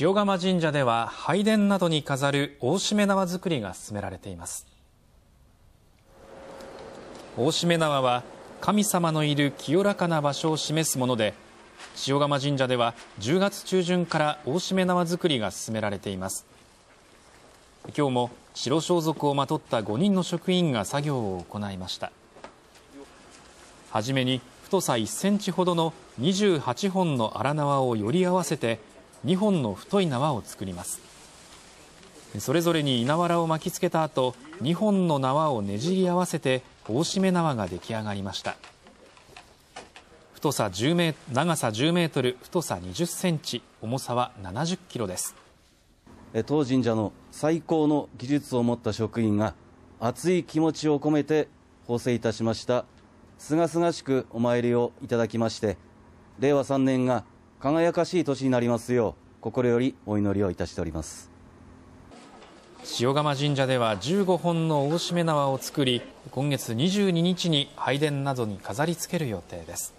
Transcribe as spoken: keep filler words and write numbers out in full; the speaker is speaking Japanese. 塩釜神社では拝殿などに飾る大しめ縄作りが進められています。大しめ縄は神様のいる清らかな場所を示すもので、塩釜神社ではじゅうがつちゅうじゅんから大しめ縄作りが進められています。今日も白装束をまとったごにんの職員が作業を行いました。はじめに太さいっセンチほどのにじゅうはっぽんの荒縄をより合わせてにほんの太い縄を作ります。それぞれに稲わらを巻きつけた後、にほんの縄をねじり合わせて大しめ縄が出来上がりました。太さじゅうメートル、長さじゅうメートル、太さにじゅっセンチ、重さはななじゅっキロです。当神社の最高の技術を持った職員が熱い気持ちを込めて奉製いたしましたすがすがしくお参りをいただきまして、れいわさんねんが輝かしい年になりますよう心よりお祈りをいたしております。塩釜神社ではじゅうごほんの大しめ縄を作り、今月にじゅうににちに拝殿などに飾りつける予定です。